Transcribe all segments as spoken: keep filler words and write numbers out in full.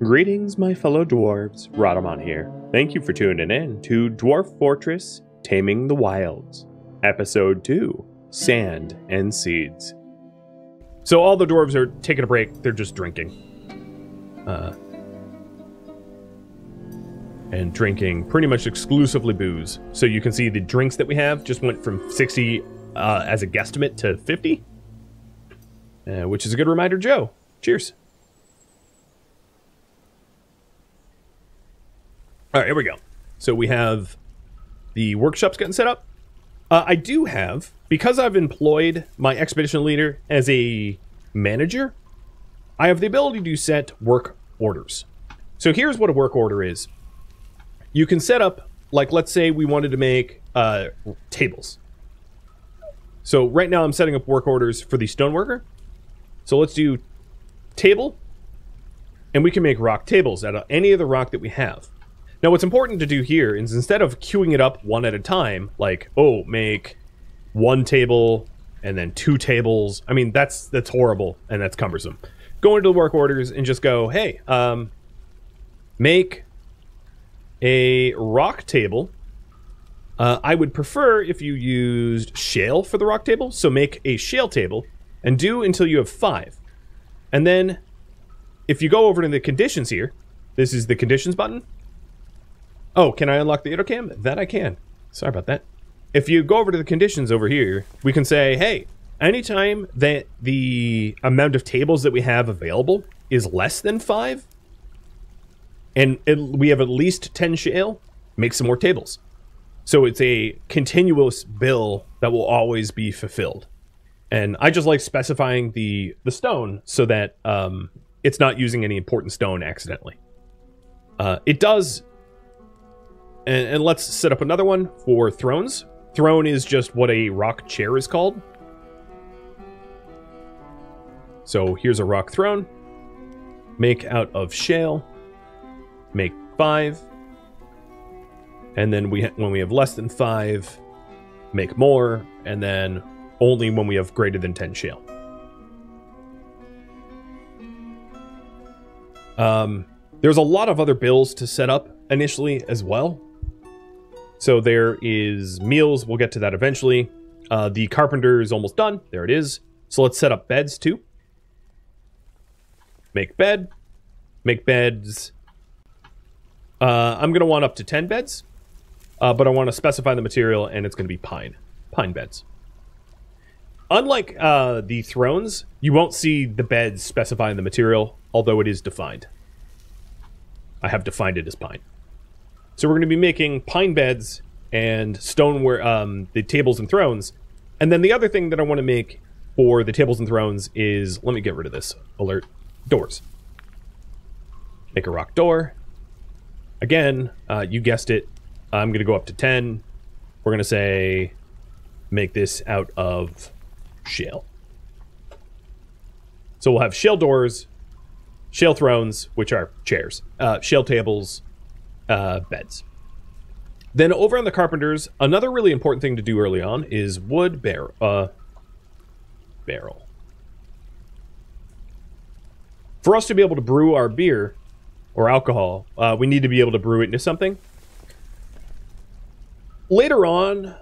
Greetings, my fellow dwarves. Rhadamant here. Thank you for tuning in to Dwarf Fortress, Taming the Wilds, Episode two, Sand and Seeds. So all the dwarves are taking a break. They're just drinking. Uh, and drinking pretty much exclusively booze. So you can see the drinks that we have just went from sixty uh, as a guesstimate to fifty. Uh, which is a good reminder, Joe. Cheers. All right, here we go. So we have the workshops getting set up. Uh, I do have, because I've employed my expedition leader as a manager, I have the ability to set work orders. So here's what a work order is. You can set up, like, let's say we wanted to make uh, tables. So right now I'm setting up work orders for the stoneworker. So let's do table, and we can make rock tables out of any of the rock that we have. Now, what's important to do here is instead of queuing it up one at a time, like, oh, make one table and then two tables. I mean, that's that's horrible and that's cumbersome. Go into the work orders and just go, hey, um, make a rock table. Uh, I would prefer if you used shale for the rock table. So make a shale table and do until you have five. And then if you go over to the conditions here, this is the conditions button. Oh, can I unlock the AutoCam? That I can. Sorry about that. If you go over to the conditions over here, we can say, hey, anytime that the amount of tables that we have available is less than five, and it, we have at least ten shale, make some more tables. So it's a continuous bill that will always be fulfilled. And I just like specifying the, the stone so that um, it's not using any important stone accidentally. Uh, it does... And let's set up another one for thrones. Throne is just what a rock chair is called. So here's a rock throne. Make out of shale. Make five. And then we, when we have less than five, make more. And then only when we have greater than ten shale. Um, there's a lot of other bills to set up initially as well. So there is meals. We'll get to that eventually. Uh, the carpenter is almost done. There it is. So let's set up beds too. Make bed. Make beds. Uh, I'm going to want up to ten beds. Uh, but I want to specify the material, and it's going to be pine. Pine beds. Unlike uh, the thrones, you won't see the beds specifying the material, although it is defined. I have defined it as pine. So we're going to be making pine beds and stoneware, um, the tables and thrones. And then the other thing that I want to make for the tables and thrones is, let me get rid of this alert, doors. Make a rock door. Again, uh, you guessed it. I'm going to go up to ten. We're going to say, make this out of shale. So we'll have shale doors, shale thrones, which are chairs, uh, shale tables, Uh, beds. Then over on the carpenters, another really important thing to do early on is wood barrel. Uh, barrel. For us to be able to brew our beer or alcohol, uh, we need to be able to brew it into something. Later on,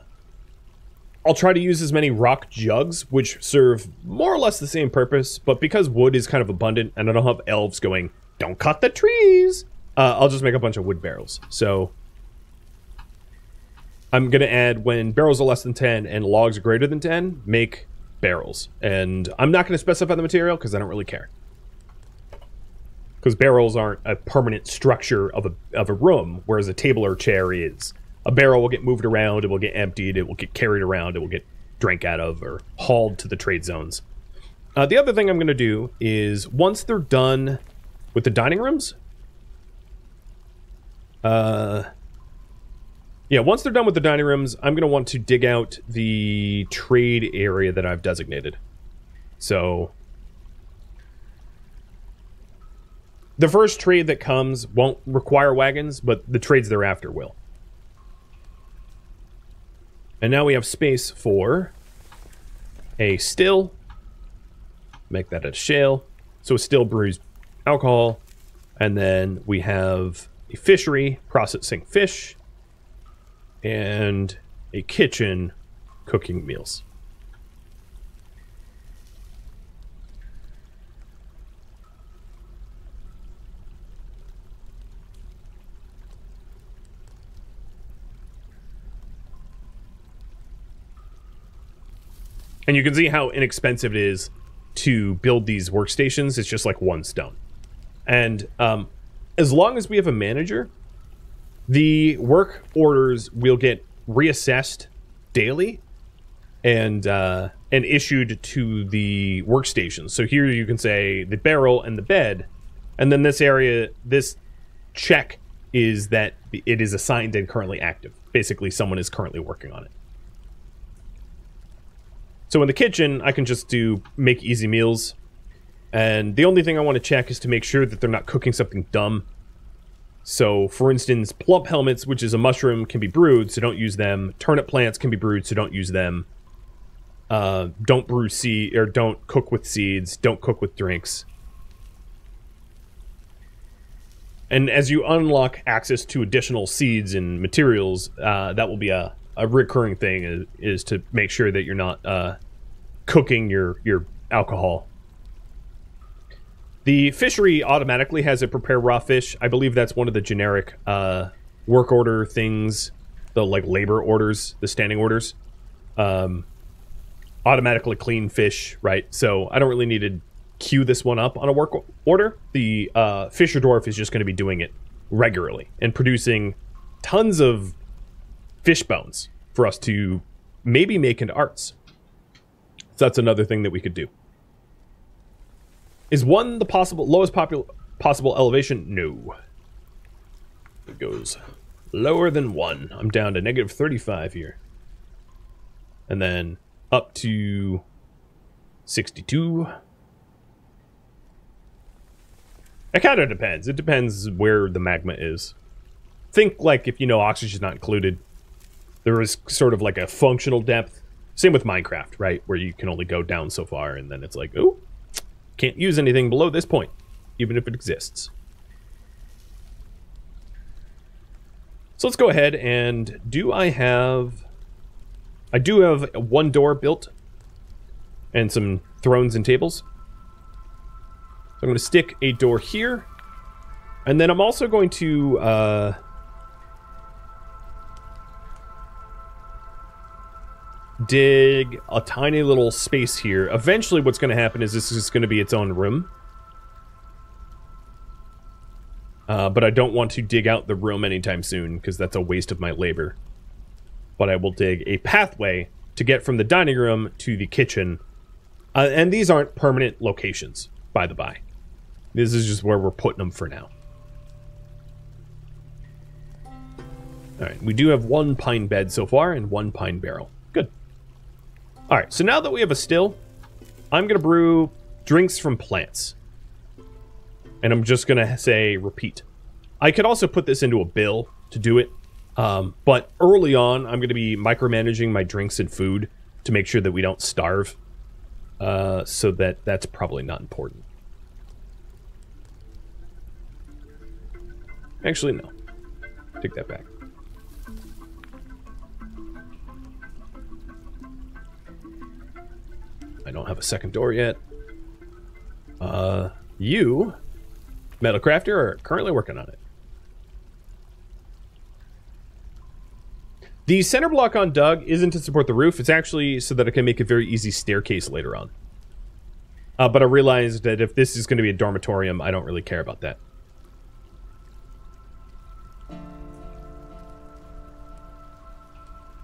I'll try to use as many rock jugs, which serve more or less the same purpose, but because wood is kind of abundant and I don't have elves going, don't cut the trees! Uh, I'll just make a bunch of wood barrels. So I'm going to add when barrels are less than ten and logs are greater than ten, make barrels. And I'm not going to specify the material because I don't really care. Because barrels aren't a permanent structure of a, of a room, whereas a table or chair is. A barrel will get moved around, it will get emptied, it will get carried around, it will get drank out of or hauled to the trade zones. Uh, the other thing I'm going to do is once they're done with the dining rooms... Uh, yeah, once they're done with the dining rooms, I'm going to want to dig out the trade area that I've designated. So, the first trade that comes won't require wagons, but the trades thereafter will. And now we have space for a still. Make that a shale. So a still brews alcohol. And then we have a fishery processing fish and a kitchen cooking meals. And you can see how inexpensive it is to build these workstations. It's just like one stone. And um, as long as we have a manager, the work orders will get reassessed daily and uh, and issued to the workstations. So here you can say the barrel and the bed. And then this area, this check is that it is assigned and currently active. Basically, someone is currently working on it. So in the kitchen, I can just do make easy meals. And the only thing I want to check is to make sure that they're not cooking something dumb. So, for instance, plump helmets, which is a mushroom, can be brewed, so don't use them. Turnip plants can be brewed, so don't use them. Uh, don't brew seed, or don't cook with seeds. Don't cook with drinks. And as you unlock access to additional seeds and materials, uh, that will be a... a recurring thing is, is to make sure that you're not uh, cooking your, your alcohol. The fishery automatically has it prepare raw fish. I believe that's one of the generic uh, work order things, the like labor orders, the standing orders. Um, automatically clean fish, right? So I don't really need to queue this one up on a work order. The uh, fisher dwarf is just going to be doing it regularly and producing tons of fish bones for us to maybe make into arts. So that's another thing that we could do. Is one the possible lowest possible elevation? No. It goes lower than one. I'm down to negative thirty-five here. And then up to sixty-two. It kind of depends. It depends where the magma is. Think like if you know oxygen's not included. There is sort of like a functional depth. Same with Minecraft, right? Where you can only go down so far, and then it's like, oh, can't use anything below this point, even if it exists. So let's go ahead and do I have... I do have one door built and some thrones and tables. So I'm going to stick a door here. And then I'm also going to... Uh, dig a tiny little space here. Eventually what's going to happen is this is going to be its own room. Uh, but I don't want to dig out the room anytime soon because that's a waste of my labor. But I will dig a pathway to get from the dining room to the kitchen. Uh, and these aren't permanent locations, by the by. This is just where we're putting them for now. Alright, we do have one pine bed so far and one pine barrel. All right, so now that we have a still, I'm going to brew drinks from plants. And I'm just going to say repeat. I could also put this into a bill to do it. Um, but early on, I'm going to be micromanaging my drinks and food to make sure that we don't starve. Uh, so that that's probably not important. Actually, no. Take that back. I don't have a second door yet. Uh, you, Metal Crafter, are currently working on it. The center block on Doug isn't to support the roof. It's actually so that I can make a very easy staircase later on. Uh, but I realized that if this is going to be a dormitorium, I don't really care about that.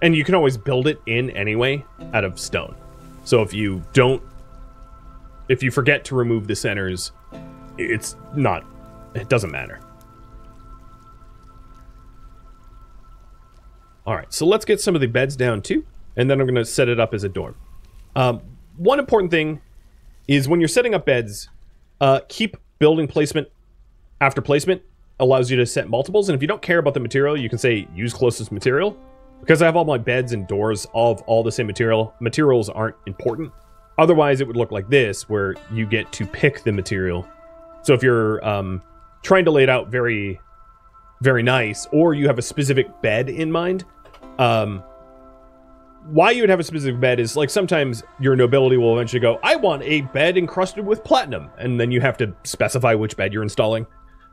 And you can always build it in anyway out of stone. So if you don't, if you forget to remove the centers, it's not, it doesn't matter. All right, so let's get some of the beds down too, and then I'm going to set it up as a dorm. Um, one important thing is when you're setting up beds, uh, keep building placement after placement. Allows you to set multiples, and if you don't care about the material, you can say use closest material. Because I have all my beds and doors all of all the same material, materials aren't important. Otherwise, it would look like this, where you get to pick the material. So if you're um, trying to lay it out very, very nice, or you have a specific bed in mind. Um, why you would have a specific bed is, like, sometimes your nobility will eventually go, I want a bed encrusted with platinum, and then you have to specify which bed you're installing.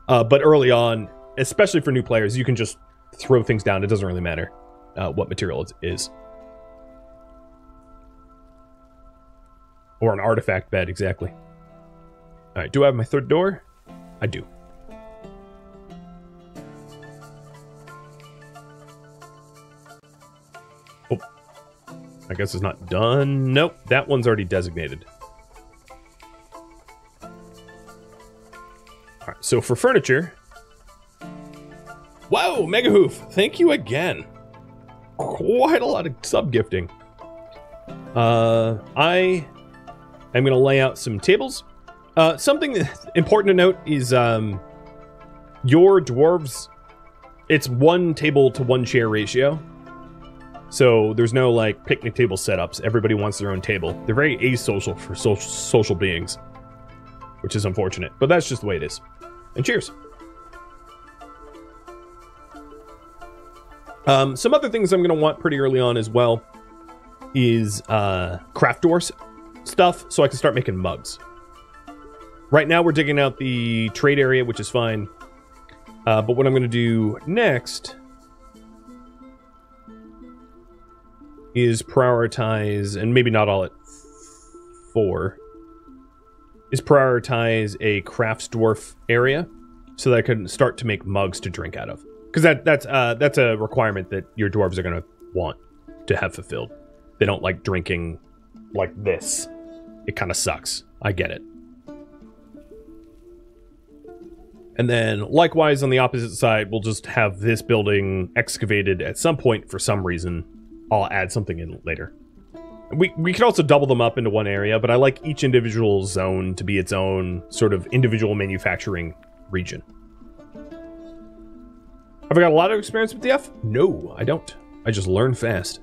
Uh, but early on, especially for new players, you can just throw things down. It doesn't really matter uh, what material it is. Or an artifact bed, exactly. All right, do I have my third door? I do. Oh, I guess it's not done. Nope, that one's already designated. All right, so for furniture... Whoa, Megahoof, thank you again. Quite a lot of sub-gifting. Uh, I am going to lay out some tables. Uh, something that's important to note is um, your dwarves, it's one table to one chair ratio. So there's no like picnic table setups. Everybody wants their own table. They're very asocial for social, social beings, which is unfortunate, but that's just the way it is. And cheers. Um, some other things I'm going to want pretty early on as well is uh, craft door stuff, so I can start making mugs. Right now we're digging out the trade area, which is fine. Uh, but what I'm going to do next is prioritize, and maybe not all at four, is prioritize a crafts dwarf area so that I can start to make mugs to drink out of. Because that, that's, uh, that's a requirement that your dwarves are going to want to have fulfilled. They don't like drinking like this. It kind of sucks. I get it. And then, likewise, on the opposite side, we'll just have this building excavated at some point for some reason. I'll add something in later. We, we could also double them up into one area, but I like each individual zone to be its own sort of individual manufacturing region. Have I got a lot of experience with D F? No, I don't. I just learn fast.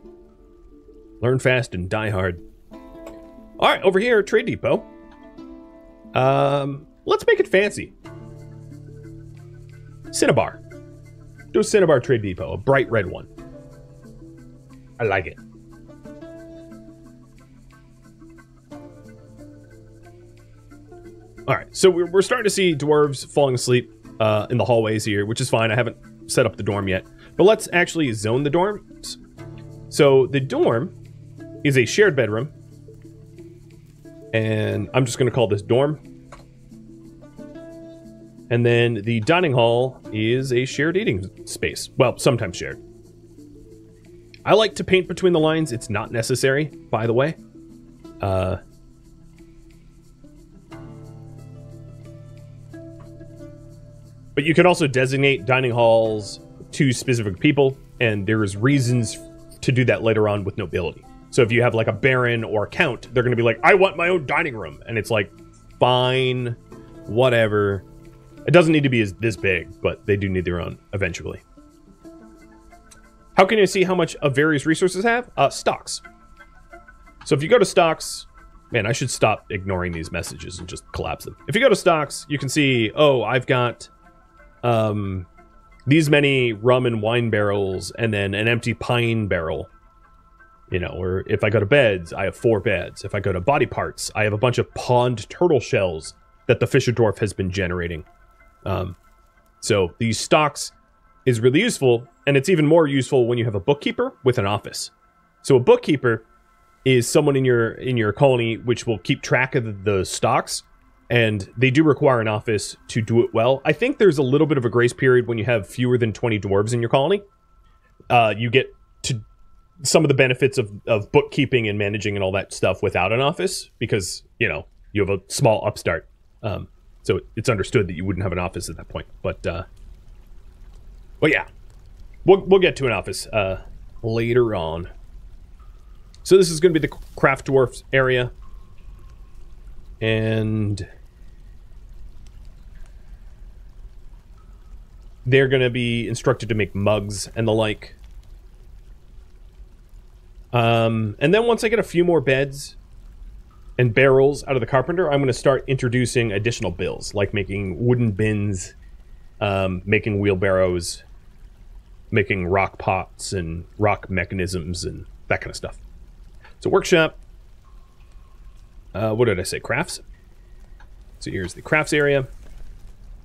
Learn fast and die hard. All right, over here, Trade Depot. Um, let's make it fancy. Cinnabar. Do a Cinnabar Trade Depot, a bright red one. I like it. All right, so we're starting to see dwarves falling asleep uh, in the hallways here, which is fine. I haven't set up the dorm yet, but let's actually zone the dorms. So the dorm is a shared bedroom, and I'm just going to call this dorm. And then the dining hall is a shared eating space. Well, sometimes shared. I like to paint between the lines. It's not necessary, by the way. Uh, but you can also designate dining halls to specific people, and there's reasons to do that later on with nobility. So if you have like a baron or a count, they're going to be like, I want my own dining room. And it's like, fine, whatever. It doesn't need to be as this big, but they do need their own eventually. How can you see how much of various resources have? Uh, stocks. So if you go to stocks, man, I should stop ignoring these messages and just collapse them. If you go to stocks, you can see, oh, I've got um, these many rum and wine barrels and then an empty pine barrel. You know, or if I go to beds, I have four beds. If I go to body parts, I have a bunch of pond turtle shells that the Fisher Dwarf has been generating. Um, so these stocks is really useful, and it's even more useful when you have a bookkeeper with an office. So a bookkeeper is someone in your in your colony which will keep track of the stocks, and they do require an office to do it well. I think there's a little bit of a grace period when you have fewer than twenty dwarves in your colony. Uh, you get to some of the benefits of, of bookkeeping and managing and all that stuff without an office because, you know, you have a small upstart. Um, So it's understood that you wouldn't have an office at that point, but uh, well, yeah, we'll we'll get to an office uh, later on. So this is going to be the craft dwarfs area, and they're going to be instructed to make mugs and the like. Um, and then once I get a few more beds and barrels out of the carpenter, I'm going to start introducing additional bills, like making wooden bins um, making wheelbarrows, making rock pots and rock mechanisms and that kind of stuff. It's a workshop. Uh, what did I say? Crafts. So here's the crafts area.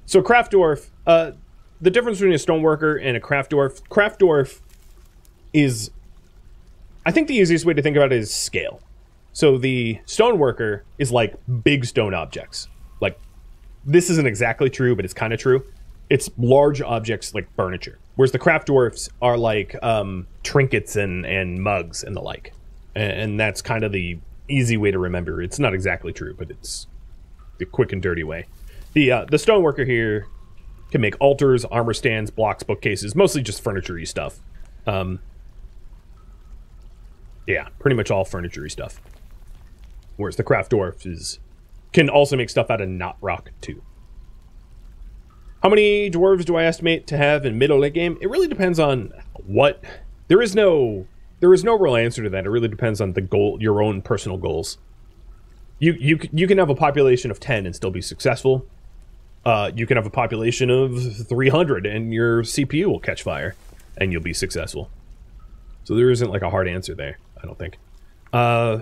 So craft dwarf, uh, the difference between a stoneworker and a craft dwarf, craft dwarf is, I think the easiest way to think about it is scale. So the stoneworker is like big stone objects. Like, this isn't exactly true, but it's kind of true. It's large objects like furniture. Whereas the craft dwarfs are like um, trinkets and, and mugs and the like. And, and that's kind of the easy way to remember. It's not exactly true, but it's the quick and dirty way. The, uh, the stoneworker here can make altars, armor stands, blocks, bookcases, mostly just furniture-y stuff. Um, yeah, pretty much all furniture-y stuff. Whereas the craft dwarf is, can also make stuff out of knot rock, too. How many dwarves do I estimate to have in mid or late game? It really depends on what... There is no there is no real answer to that. It really depends on the goal, your own personal goals. You you you can have a population of ten and still be successful. Uh, you can have a population of three hundred and your C P U will catch fire and you'll be successful. So there isn't like a hard answer there, I don't think. Uh,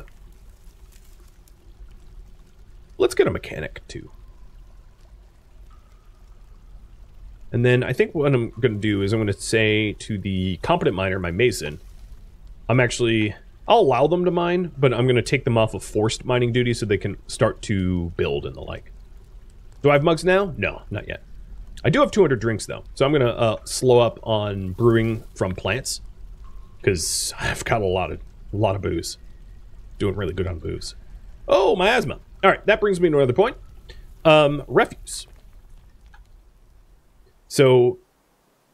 let's get a mechanic too. And then I think what I'm going to do is I'm going to say to the competent miner, my mason, I'm actually, I'll allow them to mine, but I'm going to take them off of forced mining duty so they can start to build and the like. Do I have mugs now? No, not yet. I do have two hundred drinks though, so I'm going to uh, slow up on brewing from plants because I've got a lot of a lot of booze. Doing really good on booze. Oh, my asthma. All right, that brings me to another point. Um, refuse. So,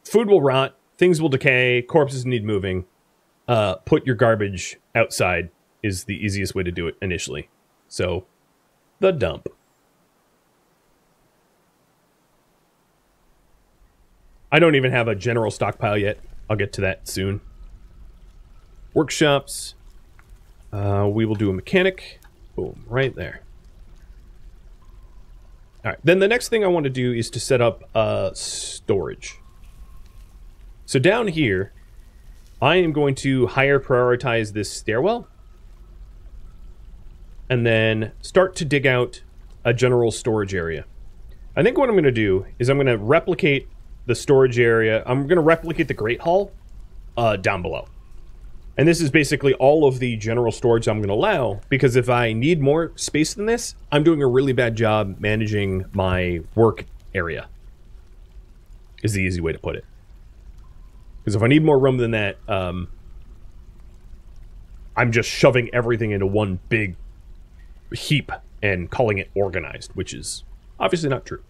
food will rot, things will decay, corpses need moving. Uh, put your garbage outside is the easiest way to do it initially. So, the dump. I don't even have a general stockpile yet. I'll get to that soon. Workshops. Uh, we will do a mechanic. Boom, right there. All right, then the next thing I want to do is to set up uh, storage. So down here, I am going to higher prioritize this stairwell and then start to dig out a general storage area. I think what I'm going to do is I'm going to replicate the storage area. I'm going to replicate the Great Hall uh, down below. And this is basically all of the general storage I'm going to allow, because if I need more space than this, I'm doing a really bad job managing my work area, is the easy way to put it. Because if I need more room than that, um, I'm just shoving everything into one big heap and calling it organized, which is obviously not true.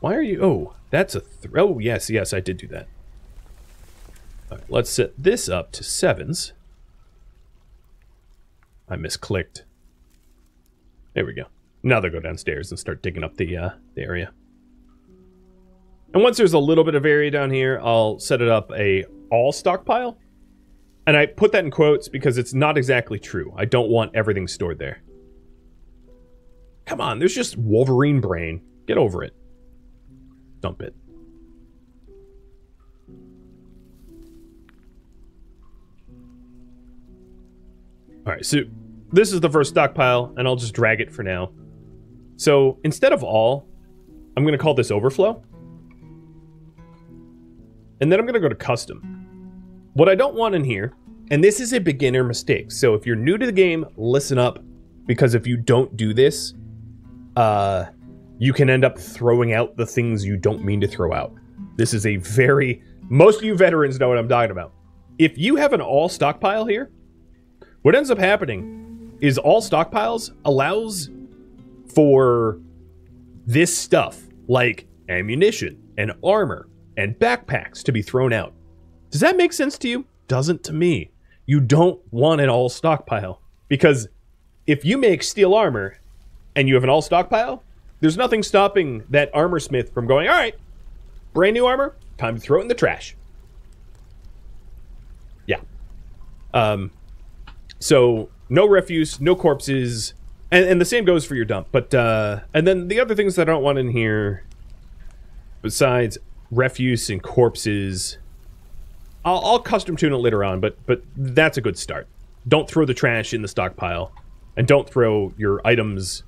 Why are you... Oh, that's a... Th oh, yes, yes, I did do that. All right, let's set this up to sevens. I misclicked. There we go. Now they'll go downstairs and start digging up the, uh, the area. And once there's a little bit of area down here, I'll set it up a all stockpile. And I put that in quotes because it's not exactly true. I don't want everything stored there. Come on, there's just Wolverine brain. Get over it. Dump it. Alright, so this is the first stockpile, and I'll just drag it for now. So, instead of all, I'm going to call this overflow. And then I'm going to go to custom. What I don't want in here, and this is a beginner mistake, so if you're new to the game, listen up, because if you don't do this, uh... you can end up throwing out the things you don't mean to throw out. This is a very... Most of you veterans know what I'm talking about. If you have an all stockpile here, what ends up happening is all stockpiles allows for this stuff, like ammunition and armor and backpacks, to be thrown out. Does that make sense to you? Doesn't to me. You don't want an all stockpile, because if you make steel armor and you have an all stockpile, there's nothing stopping that armor smith from going, all right, brand new armor, time to throw it in the trash. Yeah. Um, so no refuse, no corpses, And, and the same goes for your dump. But uh, and then the other things that I don't want in here, besides refuse and corpses, I'll, I'll custom tune it later on. But but that's a good start. Don't throw the trash in the stockpile, and don't throw your items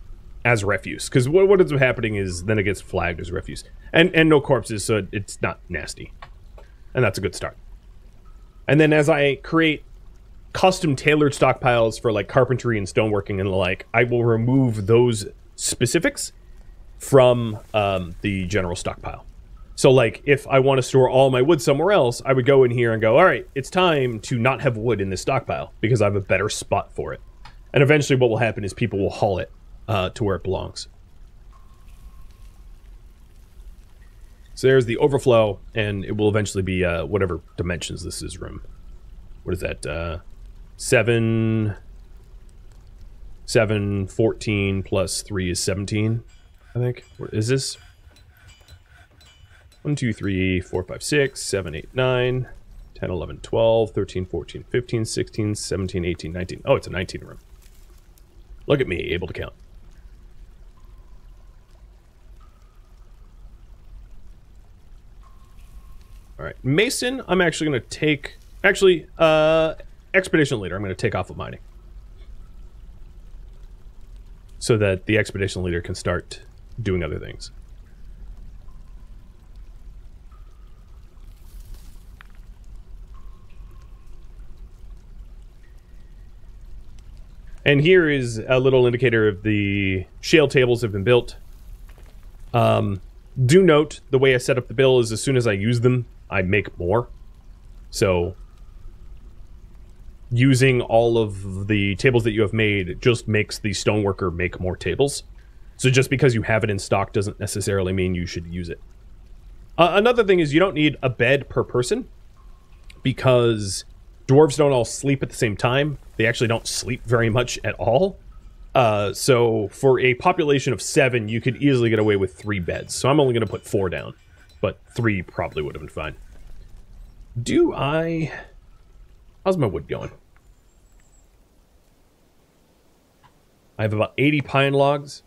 as refuse, because what, what ends up happening is then it gets flagged as refuse, and and no corpses, so it's not nasty, and that's a good start. And then as I create custom tailored stockpiles for like carpentry and stoneworking and the like, I will remove those specifics from um, the general stockpile. So like if I want to store all my wood somewhere else, I would go in here and go, all right, it's time to not have wood in this stockpile because I have a better spot for it. And eventually what will happen is people will haul it uh, to where it belongs. So there's the overflow, and it will eventually be uh, whatever dimensions this is room. What is that? Uh, seven, seven, fourteen plus three is seventeen, I think. What is this? One, two, three, four, five, six, seven, eight, nine, ten, eleven, twelve, thirteen, fourteen, fifteen, sixteen, seventeen, eighteen, nineteen. Oh, it's a nineteen room. Look at me, able to count. All right, Mason, I'm actually going to take... Actually, uh, Expedition Leader, I'm going to take off of mining. So that the Expedition Leader can start doing other things. And here is a little indicator of the shale tables have been built. Um, do note, the way I set up the bill is as soon as I use them, I make more. So, using all of the tables that you have made just makes the stoneworker make more tables. So just because you have it in stock doesn't necessarily mean you should use it. Uh, another thing is you don't need a bed per person, because dwarves don't all sleep at the same time. They actually don't sleep very much at all. Uh, so for a population of seven, you could easily get away with three beds. So I'm only going to put four down, but three probably would have been fine. Do I... How's my wood going? I have about eighty pine logs.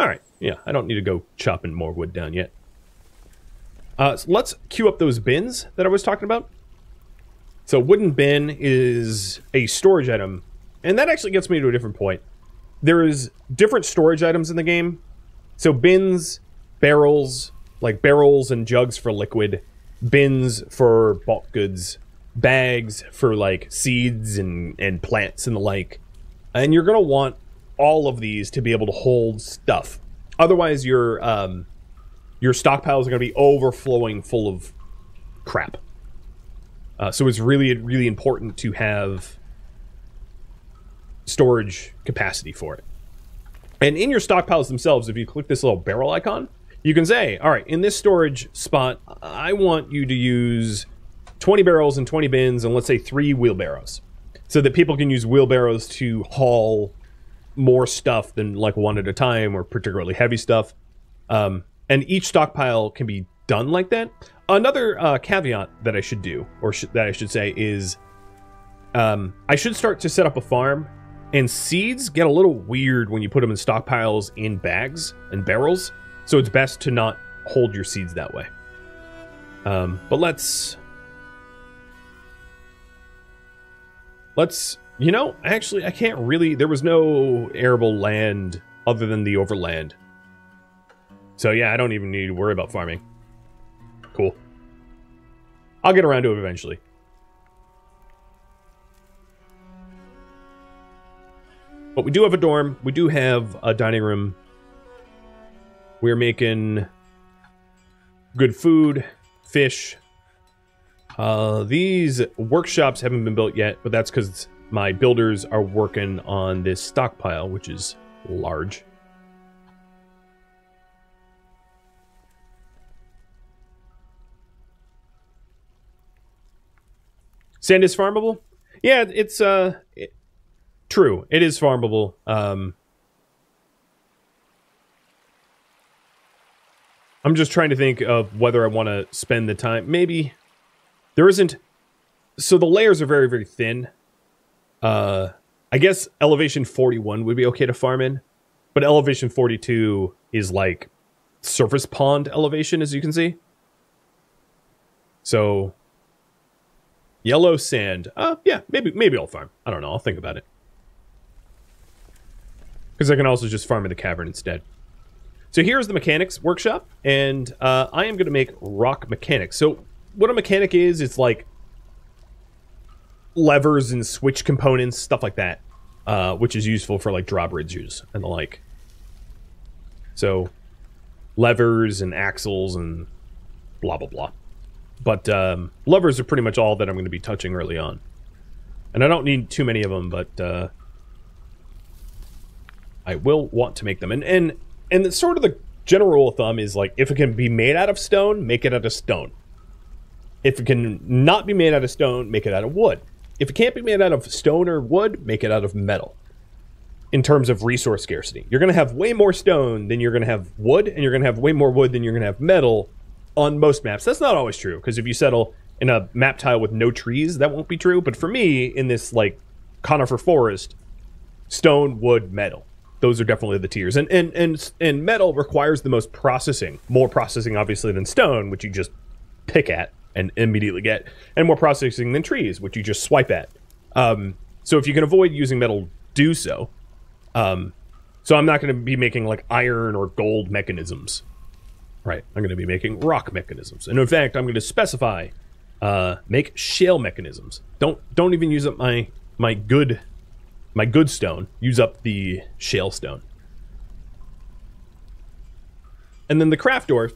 Alright, yeah, I don't need to go chopping more wood down yet. Uh, so let's queue up those bins that I was talking about. So wooden bin is a storage item, and that actually gets me to a different point. There is different storage items in the game. So bins, barrels, like barrels and jugs for liquid, bins for bulk goods, bags for like seeds and, and plants and the like. And you're going to want all of these to be able to hold stuff. Otherwise your, um, your stockpiles are going to be overflowing full of crap. Uh, so it's really, really important to have storage capacity for it. And in your stockpiles themselves, if you click this little barrel icon, you can say, all right, in this storage spot, I want you to use twenty barrels and twenty bins and let's say three wheelbarrows, so that people can use wheelbarrows to haul more stuff than like one at a time or particularly heavy stuff. Um, and each stockpile can be done like that. Another uh, caveat that I should do, or sh that I should say, is um, I should start to set up a farm. And seeds get a little weird when you put them in stockpiles in bags and barrels. So it's best to not hold your seeds that way. Um, but let's... Let's... You know, actually, I can't really... There was no arable land other than the overland. So yeah, I don't even need to worry about farming. Cool. I'll get around to it eventually. But we do have a dorm. We do have a dining room. We're making good food, fish. Uh, these workshops haven't been built yet, but that's because my builders are working on this stockpile, which is large. Sand is farmable? Yeah, it's uh, it, true. It is farmable. Um, I'm just trying to think of whether I want to spend the time. Maybe there isn't. So the layers are very, very thin. Uh, I guess elevation forty-one would be okay to farm in, but elevation forty-two is like surface pond elevation, as you can see. So yellow sand. Uh, yeah, maybe maybe I'll farm. I don't know. I'll think about it. Because I can also just farm in the cavern instead. So here's the mechanics workshop, and uh, I am going to make rock mechanics. So what a mechanic is, it's like levers and switch components, stuff like that, uh, which is useful for like drawbridges and the like. So levers and axles and blah, blah, blah. But um, levers are pretty much all that I'm going to be touching early on. And I don't need too many of them, but uh, I will want to make them. And... and And the, sort of the general rule of thumb is, like, if it can be made out of stone, make it out of stone. If it can not be made out of stone, make it out of wood. If it can't be made out of stone or wood, make it out of metal. In terms of resource scarcity. You're going to have way more stone than you're going to have wood, and you're going to have way more wood than you're going to have metal on most maps. That's not always true, because if you settle in a map tile with no trees, that won't be true. But for me, in this, like, conifer forest, stone, wood, metal. Those are definitely the tiers. And, and and and metal requires the most processing. More processing, obviously, than stone, which you just pick at and immediately get. And more processing than trees, which you just swipe at. Um, so if you can avoid using metal, do so. Um, so I'm not going to be making, like, iron or gold mechanisms. Right. I'm going to be making rock mechanisms. And in fact, I'm going to specify, uh, make shale mechanisms. Don't don't even use up my, my good... My good stone, use up the shale stone. And then the craft dwarf,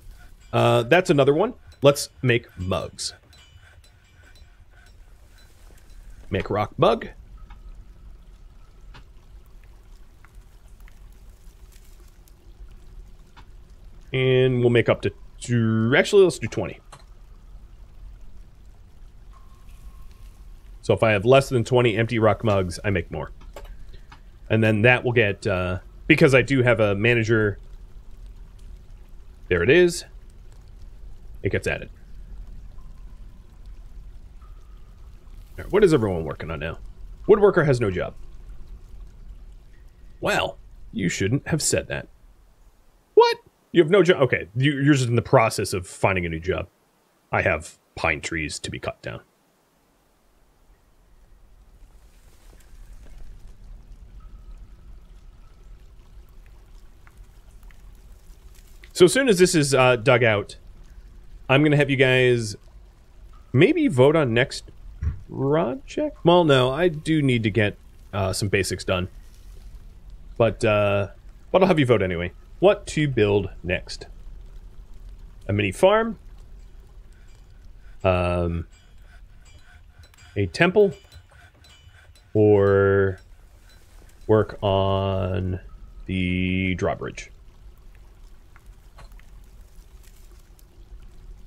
uh, that's another one. Let's make mugs. Make rock mug. And we'll make up to two, actually let's do twenty. So if I have less than twenty empty rock mugs, I make more. And then that will get, uh, because I do have a manager, there it is, it gets added. All right, what is everyone working on now? Woodworker has no job. Well, you shouldn't have said that. What? You have no job? Okay, you're just in the process of finding a new job. I have pine trees to be cut down. So as soon as this is uh, dug out, I'm going to have you guys maybe vote on next project? Well, no, I do need to get uh, some basics done. But, uh, but I'll have you vote anyway. What to build next? A mini farm. Um, a temple. Or work on the drawbridge.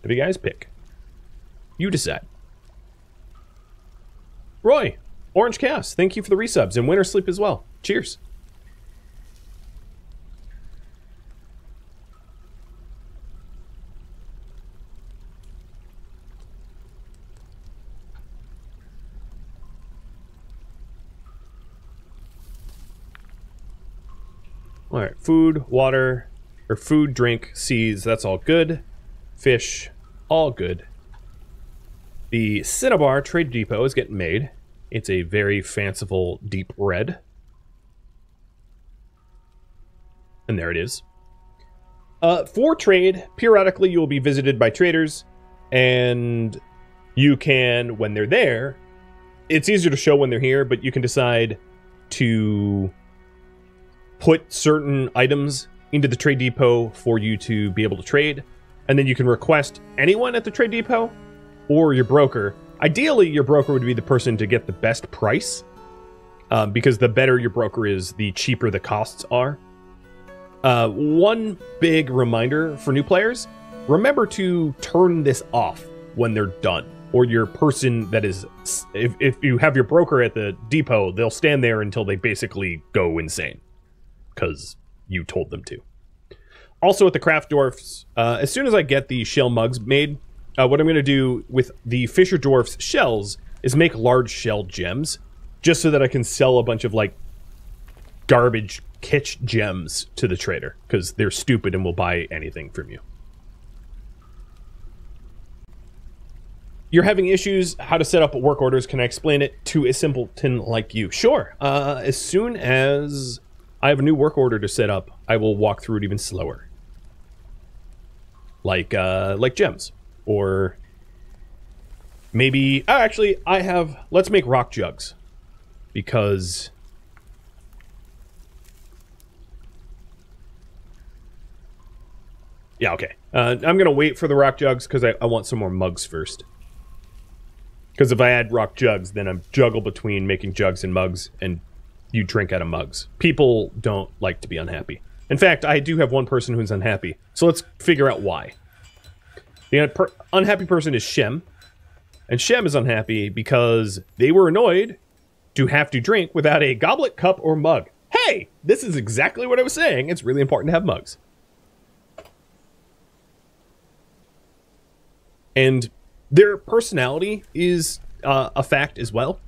Have you guys pick? You decide. Roy, Orange Chaos, thank you for the resubs and winter sleep as well. Cheers. All right, food, water, or food, drink, seeds, that's all good. Fish, all good. The Cinnabar Trade Depot is getting made. It's a very fanciful deep red. And there it is. Uh, for trade, periodically you will be visited by traders, and you can, when they're there, it's easier to show when they're here, but you can decide to put certain items into the Trade Depot for you to be able to trade. And then you can request anyone at the Trade Depot or your broker. Ideally, your broker would be the person to get the best price, um, because the better your broker is, the cheaper the costs are. Uh, one big reminder for new players, remember to turn this off when they're done, or your person that is, if, if you have your broker at the depot, they'll stand there until they basically go insane because you told them to. Also with the craft dwarfs, uh, as soon as I get the shell mugs made, uh, what I'm going to do with the Fisher Dwarf's shells is make large shell gems. just so that I can sell a bunch of like garbage kitsch gems to the trader, because they're stupid and will buy anything from you. You're having issues how to set up work orders. Can I explain it to a simpleton like you? Sure. Uh, as soon as I have a new work order to set up, I will walk through it even slower. Like, uh, like gems. Or maybe... Oh, actually, I have... Let's make rock jugs. Because... Yeah, okay. Uh, I'm going to wait for the rock jugs because I, I want some more mugs first. Because if I add rock jugs, then I'm juggle between making jugs and mugs, and you drink out of mugs. People don't like to be unhappy. In fact, I do have one person who's unhappy, so let's figure out why. The un per unhappy person is Shem, and Shem is unhappy because they were annoyed to have to drink without a goblet, cup, or mug. Hey, this is exactly what I was saying. It's really important to have mugs. And their personality is uh, a fact as well.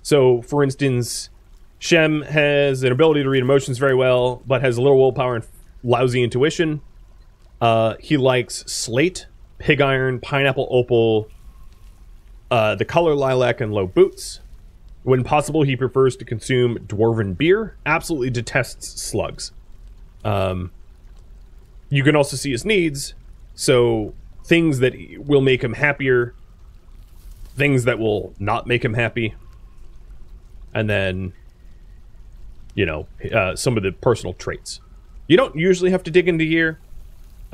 So, for instance, Shem has an ability to read emotions very well, but has a little willpower and lousy intuition. Uh, he likes slate, pig iron, pineapple opal, uh, the color lilac, and low boots. When possible, he prefers to consume dwarven beer. Absolutely detests slugs. Um, you can also see his needs, so... Things that will make him happier. Things that will not make him happy. And then, you know, uh, some of the personal traits. You don't usually have to dig into gear.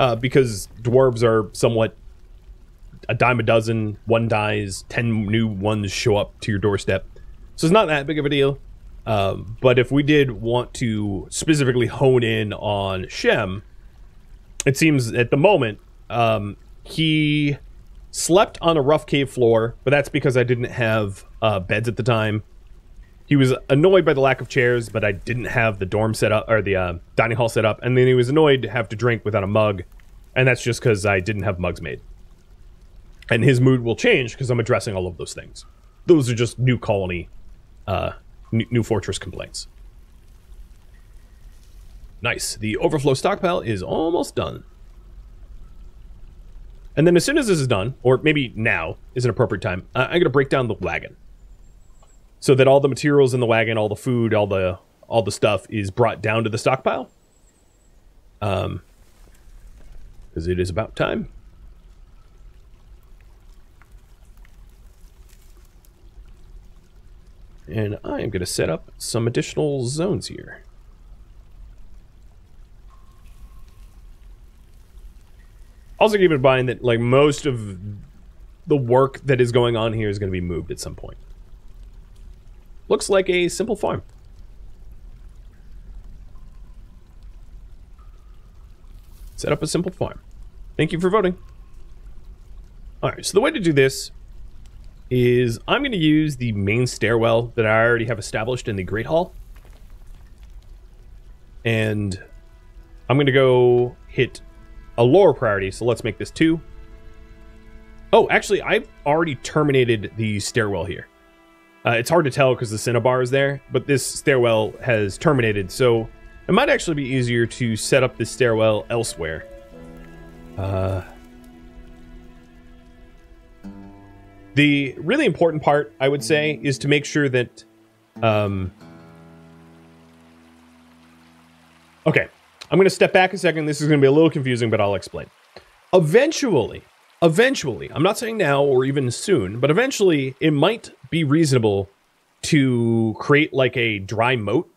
Uh, because dwarves are somewhat a dime a dozen. One dies, ten new ones show up to your doorstep. So it's not that big of a deal. Um, but if we did want to specifically hone in on Shem, it seems at the moment... Um, he slept on a rough cave floor, but that's because I didn't have uh, beds at the time. He was annoyed by the lack of chairs, but I didn't have the dorm set up, or the uh, dining hall set up. And then he was annoyed to have to drink without a mug. And that's just because I didn't have mugs made. And his mood will change because I'm addressing all of those things. Those are just new colony, uh, new fortress complaints. Nice. The overflow stockpile is almost done. And then as soon as this is done, or maybe now is an appropriate time, uh, I'm going to break down the wagon. So that all the materials in the wagon, all the food, all the all the stuff is brought down to the stockpile. Um, because it is about time. And I am going to set up some additional zones here. Also keep in mind that, like, most of the work that is going on here is going to be moved at some point. Looks like a simple farm. Set up a simple farm. Thank you for voting. Alright, so the way to do this is I'm going to use the main stairwell that I already have established in the Great Hall. And I'm going to go hit... a lower priority, so let's make this two. Oh, actually, I've already terminated the stairwell here. Uh, it's hard to tell because the cinnabar is there, but this stairwell has terminated, so it might actually be easier to set up this stairwell elsewhere. Uh, the really important part, I would say, is to make sure that... Um, okay. I'm going to step back a second. This is going to be a little confusing, but I'll explain. Eventually, eventually, I'm not saying now or even soon, but eventually it might be reasonable to create like a dry moat.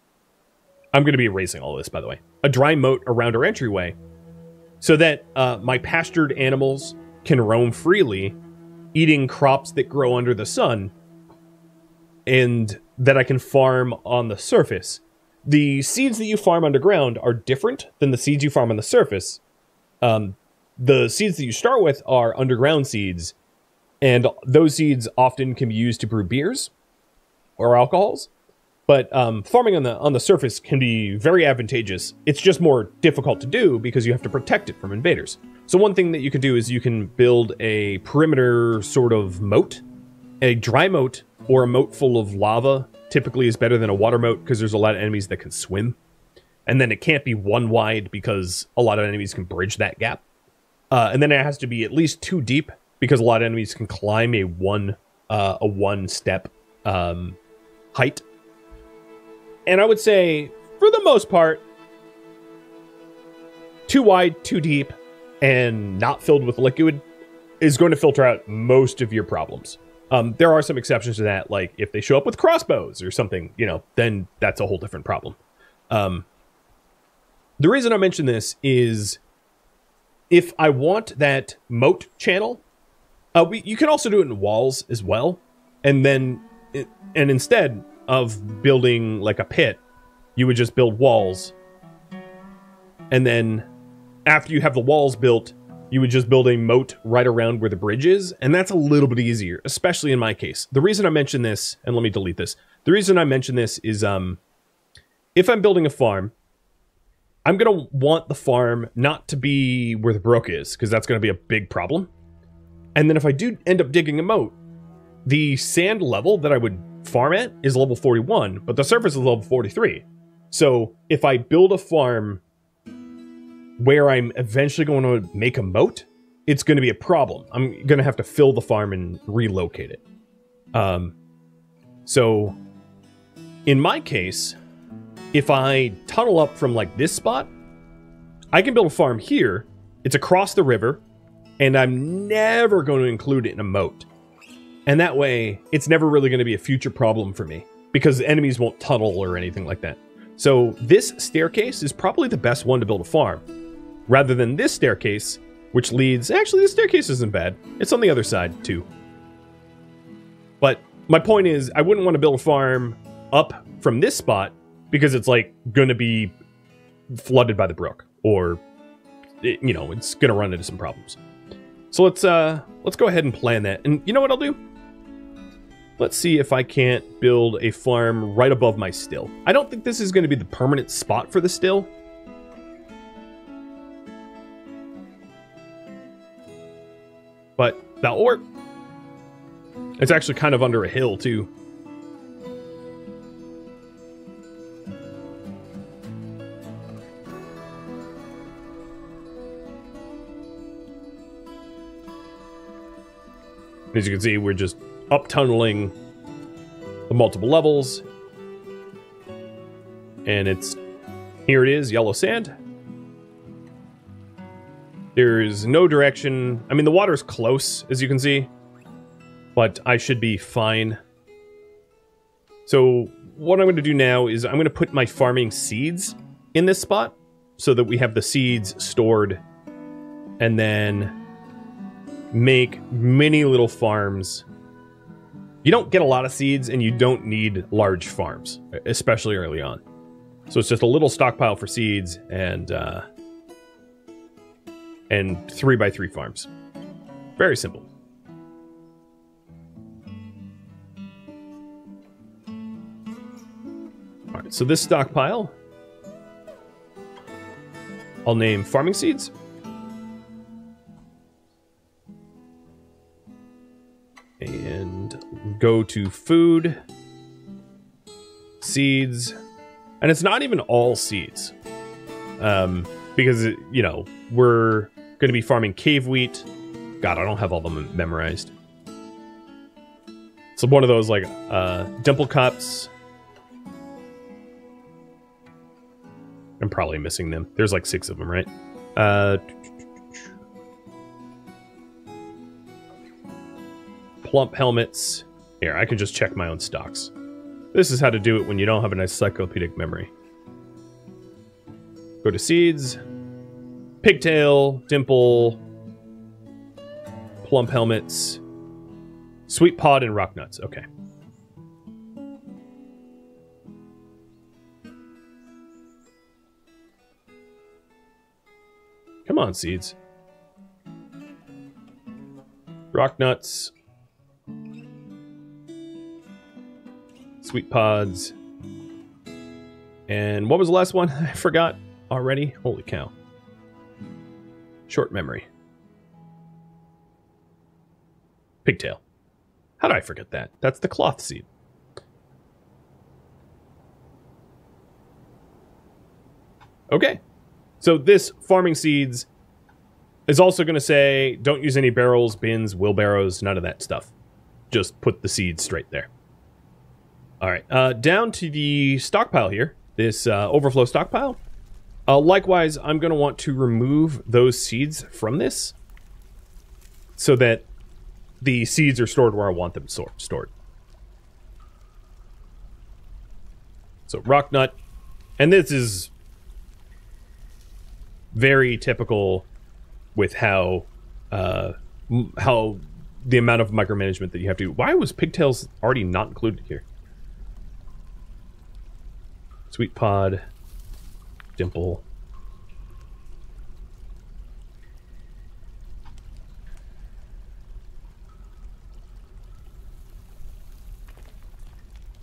I'm going to be erasing all this, by the way. A dry moat around our entryway so that uh, my pastured animals can roam freely, eating crops that grow under the sun, and that I can farm on the surface. The seeds that you farm underground are different than the seeds you farm on the surface. Um, the seeds that you start with are underground seeds, and those seeds often can be used to brew beers or alcohols. But um, farming on the on the surface can be very advantageous. It's just more difficult to do because you have to protect it from invaders. So one thing that you can do is you can build a perimeter sort of moat, a dry moat, or a moat full of lava typically is better than a water moat because there's a lot of enemies that can swim. And then it can't be one wide because a lot of enemies can bridge that gap. Uh, and then it has to be at least two deep because a lot of enemies can climb a one uh, a one step um, height. And I would say, for the most part, too wide, too deep, and not filled with liquid is going to filter out most of your problems. Um, there are some exceptions to that, like if they show up with crossbows or something, you know, then that's a whole different problem. Um, the reason I mention this is if I want that moat channel, uh, we, you can also do it in walls as well. And then, and instead of building like a pit, you would just build walls. And then after you have the walls built, you would just build a moat right around where the bridge is. And that's a little bit easier, especially in my case. The reason I mention this, and let me delete this. The reason I mention this is um, if I'm building a farm, I'm going to want the farm not to be where the brook is, because that's going to be a big problem. And then if I do end up digging a moat, the sand level that I would farm at is level forty-one, but the surface is level forty-three. So if I build a farm where I'm eventually going to make a moat, it's going to be a problem. I'm going to have to fill the farm and relocate it. Um, so in my case, if I tunnel up from like this spot, I can build a farm here. It's across the river, and I'm never going to include it in a moat. And that way, it's never really going to be a future problem for me because enemies won't tunnel or anything like that. So this staircase is probably the best one to build a farm, rather than this staircase, which leads... Actually, this staircase isn't bad. It's on the other side, too. But my point is, I wouldn't want to build a farm up from this spot, because it's, like, going to be flooded by the brook. Or, it, you know, it's going to run into some problems. So let's, uh, let's go ahead and plan that. And you know what I'll do? Let's see if I can't build a farm right above my still. I don't think this is going to be the permanent spot for the still. But that'll work. It's actually kind of under a hill, too. As you can see, we're just up-tunneling the multiple levels. And it's... Here it is, yellow sand. There's no direction... I mean, the water's close, as you can see. But I should be fine. So, what I'm going to do now is I'm going to put my farming seeds in this spot, so that we have the seeds stored. And then... make many little farms. You don't get a lot of seeds, and you don't need large farms, especially early on. So it's just a little stockpile for seeds and uh, and three by three farms. Very simple. All right, so this stockpile, I'll name farming seeds. And go to food, seeds, and it's not even all seeds, um, because, it, you know, we're going to be farming cave wheat. God, I don't have all of them memorized. So one of those, like, uh, dimple cups. I'm probably missing them. There's like six of them, right? Uh... Plump helmets. Here, I can just check my own stocks. This is how to do it when you don't have an encyclopedic memory. Go to seeds. Pigtail, dimple, plump helmets, sweet pod, and rock nuts. Okay. Come on, seeds. Rock nuts. Sweet pods. And what was the last one? I forgot already. Holy cow. Short memory. Pigtail. How did I forget that? That's the cloth seed. Okay. So this farming seeds is also going to say don't use any barrels, bins, wheelbarrows, none of that stuff. Just put the seeds straight there. All right. Uh, down to the stockpile here, this uh, overflow stockpile. Uh, likewise, I'm going to want to remove those seeds from this so that the seeds are stored where I want them so stored. So rock nut, and this is very typical with how uh, how the amount of micromanagement that you have to do. Why was pigtails already not included here? Sweet pod, dimple.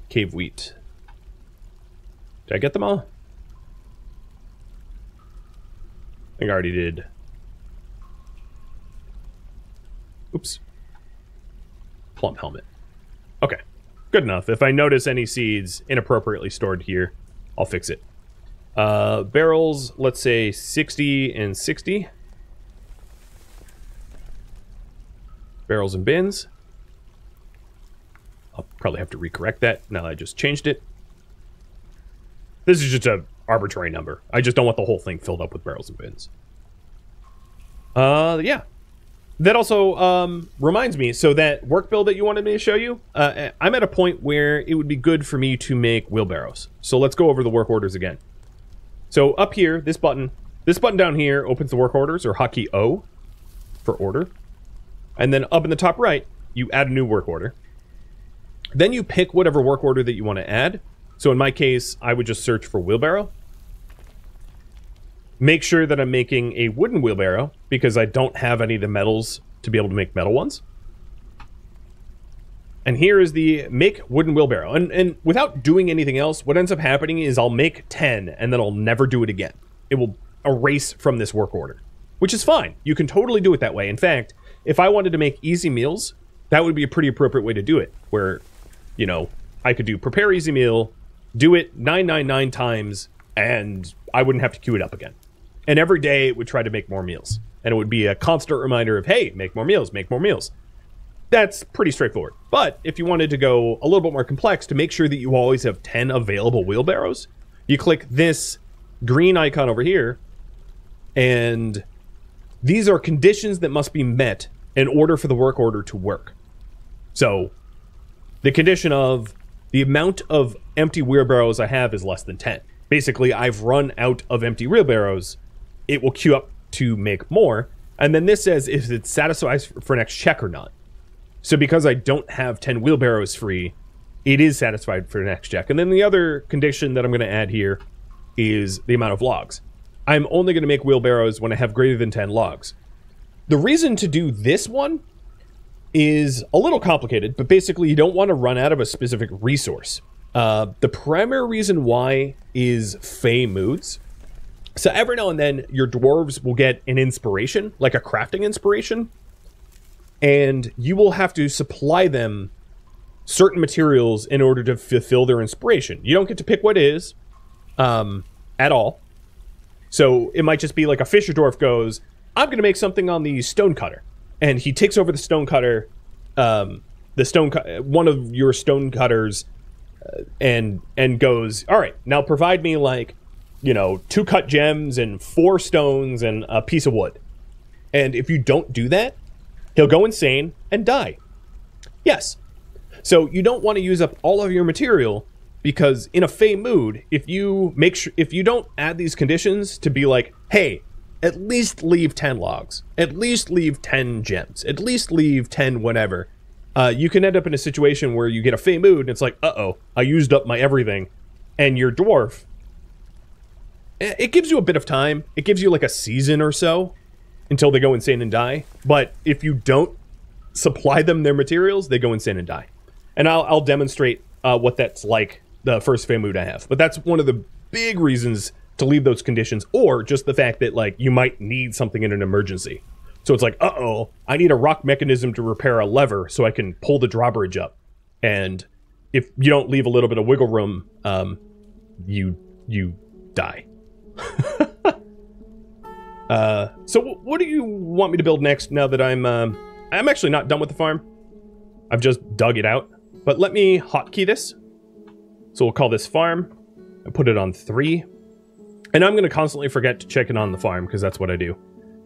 Cave wheat. Did I get them all? I think I already did. Oops. Plump helmet. Okay. Good enough. If I notice any seeds inappropriately stored here, I'll fix it. Uh, barrels, let's say sixty and sixty. Barrels and bins. I'll probably have to recorrect that now that I just changed it. This is just an arbitrary number. I just don't want the whole thing filled up with barrels and bins. Uh, yeah. That also um, reminds me, so that work build that you wanted me to show you, uh, I'm at a point where it would be good for me to make wheelbarrows. So let's go over the work orders again. So up here, this button, this button down here opens the work orders, or hotkey O for order. And then up in the top right, you add a new work order. Then you pick whatever work order that you want to add. So in my case, I would just search for wheelbarrow. Make sure that I'm making a wooden wheelbarrow because I don't have any of the metals to be able to make metal ones. And here is the make wooden wheelbarrow. And, and without doing anything else, what ends up happening is I'll make ten and then I'll never do it again. It will erase from this work order, which is fine. You can totally do it that way. In fact, if I wanted to make easy meals, that would be a pretty appropriate way to do it where, you know, I could do prepare easy meal, do it nine nine nine times, and I wouldn't have to queue it up again. And every day it would try to make more meals. And it would be a constant reminder of, hey, make more meals, make more meals. That's pretty straightforward. But if you wanted to go a little bit more complex to make sure that you always have ten available wheelbarrows, you click this green icon over here. And these are conditions that must be met in order for the work order to work. So the condition of the amount of empty wheelbarrows I have is less than ten. Basically, I've run out of empty wheelbarrows. It will queue up to make more. And then this says if it satisfies for next check or not. So because I don't have ten wheelbarrows free, it is satisfied for next check. And then the other condition that I'm going to add here is the amount of logs. I'm only going to make wheelbarrows when I have greater than ten logs. The reason to do this one is a little complicated, but basically you don't want to run out of a specific resource. Uh, the primary reason why is Fey moods. So every now and then your dwarves will get an inspiration, like a crafting inspiration, and you will have to supply them certain materials in order to fulfill their inspiration. You don't get to pick what is um, at all. So it might just be like a fisher dwarf goes, I'm going to make something on the stone cutter. And he takes over the stone cutter, um, the stone cu- one of your stone cutters, uh, and and goes, all right, now provide me like, you know, two cut gems and four stones and a piece of wood. And if you don't do that, he'll go insane and die. Yes. So you don't want to use up all of your material because in a fey mood, if you make sure if you don't add these conditions to be like, hey, at least leave ten logs, at least leave ten gems, at least leave ten whatever, uh, you can end up in a situation where you get a fey mood and it's like, uh-oh, I used up my everything. And your dwarf, it gives you a bit of time. It gives you like a season or so until they go insane and die. But if you don't supply them their materials, they go insane and die. And I'll, I'll demonstrate uh, what that's like, the first fey mood I have. But that's one of the big reasons to leave those conditions, or just the fact that like you might need something in an emergency. So it's like, uh-oh, I need a rock mechanism to repair a lever so I can pull the drawbridge up. And if you don't leave a little bit of wiggle room, um, you you die. uh, so w what do you want me to build next? Now that I'm, um, I'm actually not done with the farm. I've just dug it out. But let me hotkey this. So we'll call this farm and put it on three. And I'm going to constantly forget to check in on the farm because that's what I do.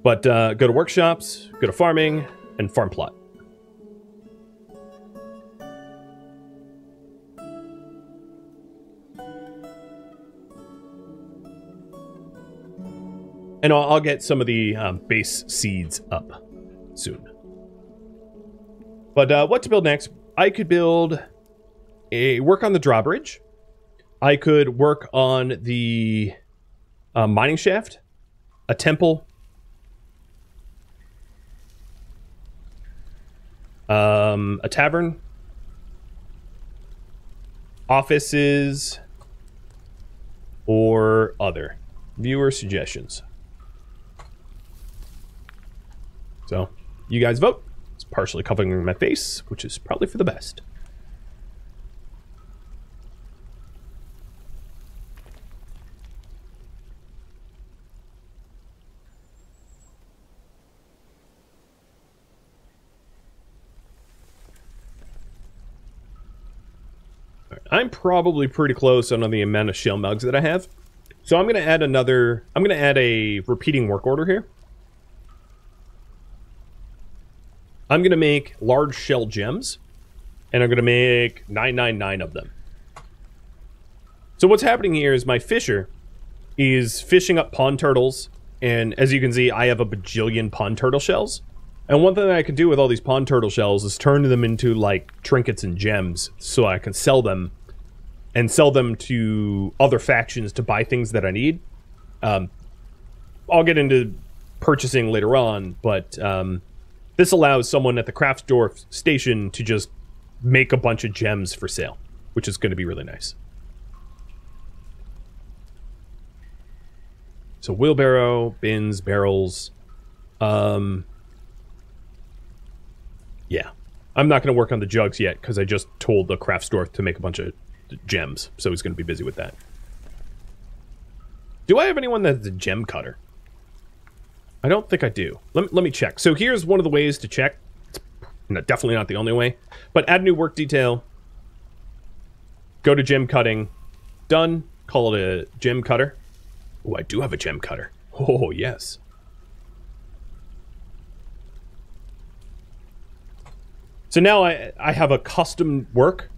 But uh, go to workshops, go to farming, and farm plot. And I'll, I'll get some of the um, base seeds up soon. But uh, what to build next? I could build a work on the drawbridge. I could work on the uh, mining shaft, a temple. Um, a tavern. Offices. Or other. Viewer suggestions. So, you guys vote. It's partially covering my face, which is probably for the best. All right, I'm probably pretty close on the amount of shell mugs that I have. So I'm going to add another, I'm going to add a repeating work order here. I'm going to make large shell gems, and I'm going to make nine nine nine of them. So what's happening here is my fisher is fishing up pond turtles, and as you can see, I have a bajillion pond turtle shells. And one thing that I can do with all these pond turtle shells is turn them into, like, trinkets and gems, so I can sell them, and sell them to other factions to buy things that I need. Um, I'll get into purchasing later on, but... Um, This allows someone at the Craftsdorf station to just make a bunch of gems for sale, which is going to be really nice. So wheelbarrow, bins, barrels. Um, yeah. I'm not going to work on the jugs yet because I just told the Craftsdorf to make a bunch of gems, so he's going to be busy with that. Do I have anyone that's a gem cutter? I don't think I do. Let me, let me check. So here's one of the ways to check. It's definitely not the only way. But add new work detail. Go to gem cutting. Done. Call it a gem cutter. Oh, I do have a gem cutter. Oh, yes. So now I, I have a custom work.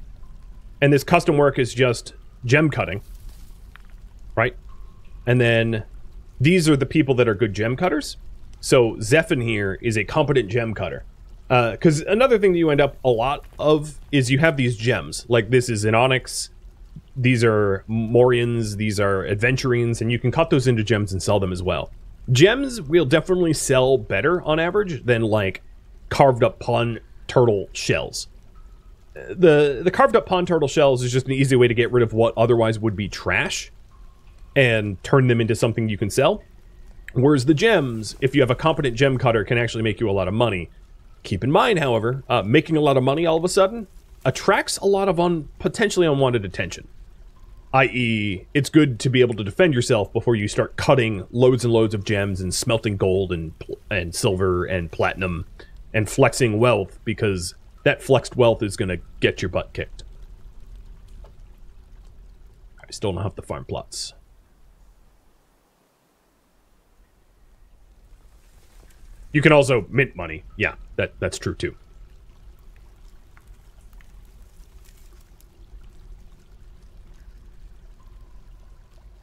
And this custom work is just gem cutting. Right? And then... These are the people that are good gem cutters. So Zephan here is a competent gem cutter. Because uh, another thing that you end up a lot of is you have these gems. Like this is an onyx. These are morions. These are adventurines. And you can cut those into gems and sell them as well. Gems will definitely sell better on average than like carved up pond turtle shells. The, the carved up pond turtle shells is just an easy way to get rid of what otherwise would be trash and turn them into something you can sell. Whereas the gems, if you have a competent gem cutter, can actually make you a lot of money. Keep in mind, however, uh, making a lot of money all of a sudden attracts a lot of un potentially unwanted attention. that is, it's good to be able to defend yourself before you start cutting loads and loads of gems and smelting gold and, and silver and platinum and flexing wealth, because that flexed wealth is going to get your butt kicked. I still don't have the farm plots. You can also mint money. Yeah, that, that's true too.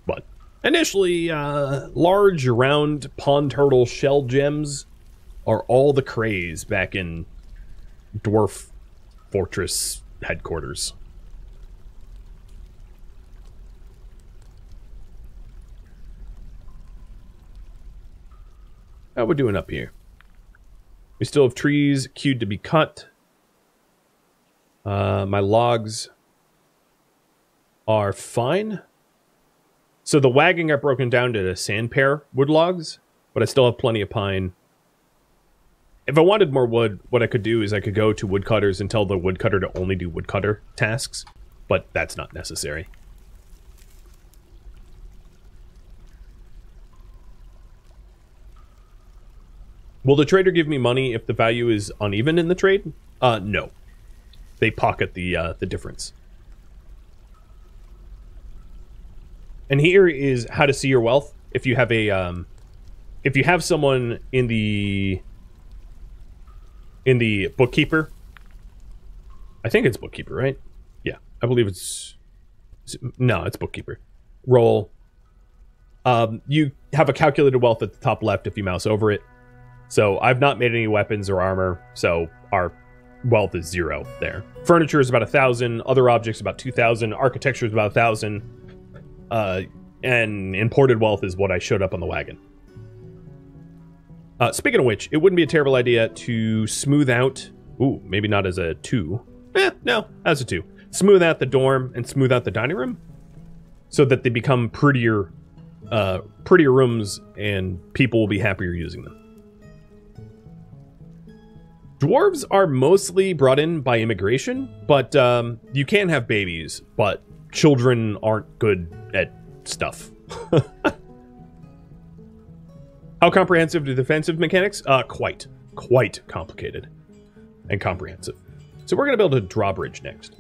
But initially, uh, large, round pond turtle shell gems are all the craze back in Dwarf Fortress headquarters. How are we doing up here? We still have trees queued to be cut. Uh, my logs are fine. So the wagon got broken down to the sand pear wood logs, but I still have plenty of pine. If I wanted more wood, what I could do is I could go to woodcutters and tell the woodcutter to only do woodcutter tasks, but that's not necessary. Will the trader give me money if the value is uneven in the trade? Uh, no. They pocket the uh, the difference. And here is how to see your wealth. If you have a, um, if you have someone in the in the bookkeeper, I think it's bookkeeper, right? Yeah, I believe it's no, it's bookkeeper. Roll. Um, you have a calculated wealth at the top left if you mouse over it. So I've not made any weapons or armor, so our wealth is zero there. Furniture is about a thousand. Other objects about two thousand. Architecture is about a thousand. Uh, and imported wealth is what I showed up on the wagon. Uh, speaking of which, it wouldn't be a terrible idea to smooth out. Ooh, maybe not as a two. Eh, no, as a two. Smooth out the dorm and smooth out the dining room, so that they become prettier, uh, prettier rooms, and people will be happier using them. Dwarves are mostly brought in by immigration, but um, you can have babies, but children aren't good at stuff. How comprehensive to defensive mechanics? Uh, quite. Quite complicated and comprehensive. So we're going to build a drawbridge next.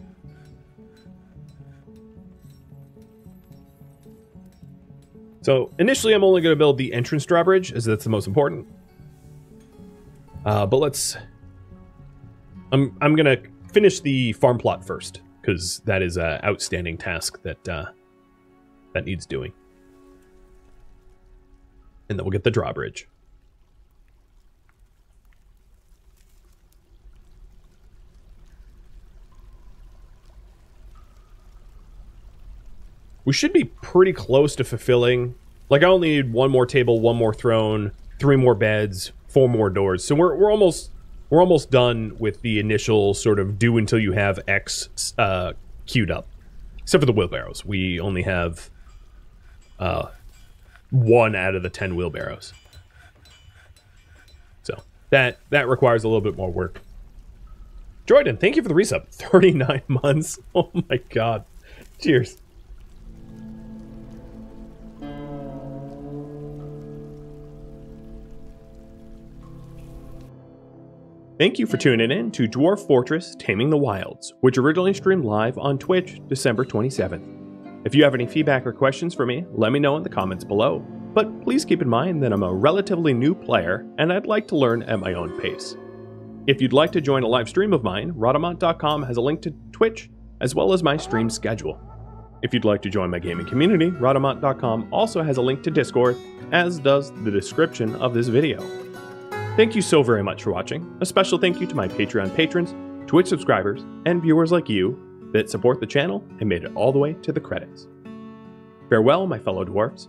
So initially I'm only going to build the entrance drawbridge, as that's the most important. Uh, but let's... I'm, I'm going to finish the farm plot first, because that is an outstanding task that uh, that needs doing. And then we'll get the drawbridge. We should be pretty close to fulfilling. Like, I only need one more table, one more throne, three more beds, four more doors. So we're, we're almost... We're almost done with the initial sort of do until you have X uh, queued up. Except for the wheelbarrows. We only have uh, one out of the ten wheelbarrows. So that that requires a little bit more work. Jordan, thank you for the resub. thirty-nine months. Oh my god. Cheers. Thank you for tuning in to Dwarf Fortress Taming the Wilds, which originally streamed live on Twitch December twenty-seventh. If you have any feedback or questions for me, let me know in the comments below. But please keep in mind that I'm a relatively new player, and I'd like to learn at my own pace. If you'd like to join a live stream of mine, Rhadamant dot com has a link to Twitch, as well as my stream schedule. If you'd like to join my gaming community, Rhadamant dot com also has a link to Discord, as does the description of this video. Thank you so very much for watching. A special thank you to my Patreon patrons, Twitch subscribers, and viewers like you that support the channel and made it all the way to the credits. Farewell, my fellow dwarves.